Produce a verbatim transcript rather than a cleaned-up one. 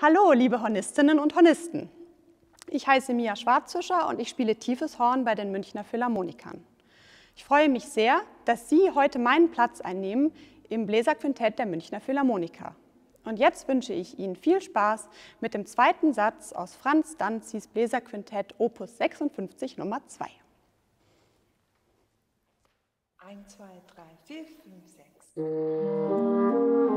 Hallo, liebe Hornistinnen und Hornisten. Ich heiße Mia Schwarzfischer und ich spiele tiefes Horn bei den Münchner Philharmonikern. Ich freue mich sehr, dass Sie heute meinen Platz einnehmen im Bläserquintett der Münchner Philharmoniker. Und jetzt wünsche ich Ihnen viel Spaß mit dem zweiten Satz aus Franz Danzis Bläserquintett Opus sechsundfünfzig Nummer zwei. eins, zwei, drei, vier, fünf, sechs.